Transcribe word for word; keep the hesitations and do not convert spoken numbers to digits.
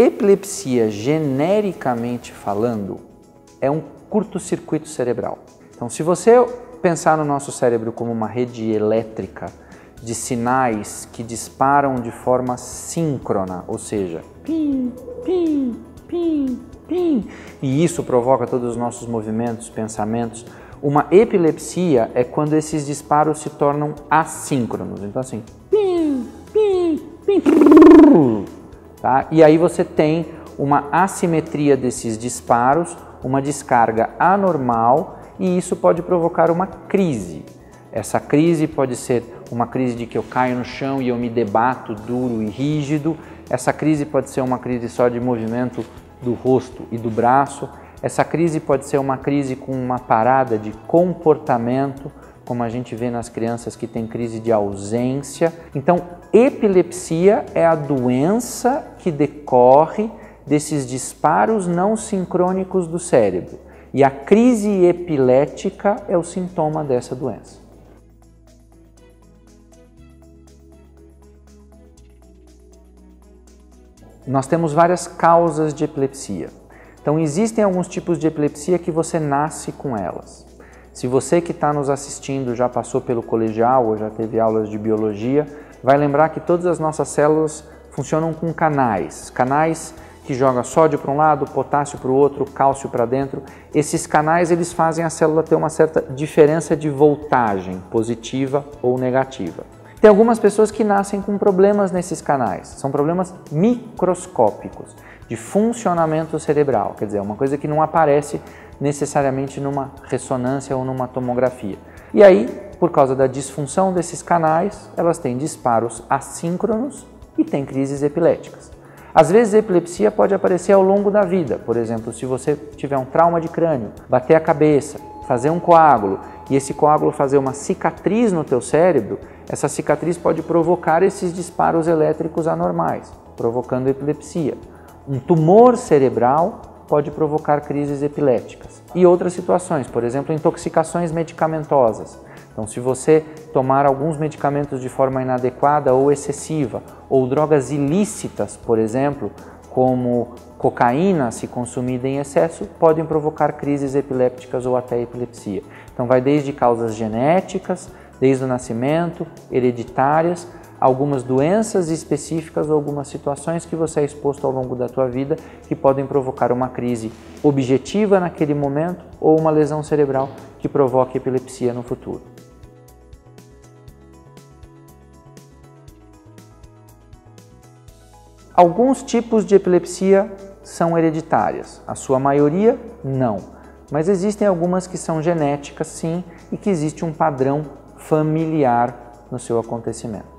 Epilepsia, genericamente falando, é um curto-circuito cerebral. Então, se você pensar no nosso cérebro como uma rede elétrica de sinais que disparam de forma síncrona, ou seja, pim, pim, pim, pim, e isso provoca todos os nossos movimentos, pensamentos. Uma epilepsia é quando esses disparos se tornam assíncronos, então assim, pim, pim, pim, tá? E aí você tem uma assimetria desses disparos, uma descarga anormal, e isso pode provocar uma crise. Essa crise pode ser uma crise de que eu caio no chão e eu me debato duro e rígido. Essa crise pode ser uma crise só de movimento do rosto e do braço. Essa crise pode ser uma crise com uma parada de comportamento, como a gente vê nas crianças que tem crise de ausência. Então, epilepsia é a doença que decorre desses disparos não sincrônicos do cérebro. E a crise epilética é o sintoma dessa doença. Nós temos várias causas de epilepsia. Então, existem alguns tipos de epilepsia que você nasce com elas. Se você que está nos assistindo já passou pelo colegial ou já teve aulas de biologia, vai lembrar que todas as nossas células funcionam com canais. Canais que jogam sódio para um lado, potássio para o outro, cálcio para dentro. Esses canais, eles fazem a célula ter uma certa diferença de voltagem, positiva ou negativa. Tem algumas pessoas que nascem com problemas nesses canais. São problemas microscópicos, de funcionamento cerebral. Quer dizer, uma coisa que não aparece necessariamente numa ressonância ou numa tomografia. E aí, por causa da disfunção desses canais, elas têm disparos assíncronos e têm crises epiléticas. Às vezes, a epilepsia pode aparecer ao longo da vida. Por exemplo, se você tiver um trauma de crânio, bater a cabeça, fazer um coágulo, e esse coágulo fazer uma cicatriz no teu cérebro, essa cicatriz pode provocar esses disparos elétricos anormais, provocando epilepsia. Um tumor cerebral pode provocar crises epiléticas. E outras situações, por exemplo, intoxicações medicamentosas. Então, se você tomar alguns medicamentos de forma inadequada ou excessiva, ou drogas ilícitas, por exemplo, como cocaína, se consumida em excesso, podem provocar crises epilépticas ou até epilepsia. Então vai desde causas genéticas, desde o nascimento, hereditárias, algumas doenças específicas ou algumas situações que você é exposto ao longo da tua vida que podem provocar uma crise objetiva naquele momento ou uma lesão cerebral que provoque epilepsia no futuro. Alguns tipos de epilepsia são hereditárias, a sua maioria não, mas existem algumas que são genéticas sim e que existe um padrão familiar no seu acontecimento.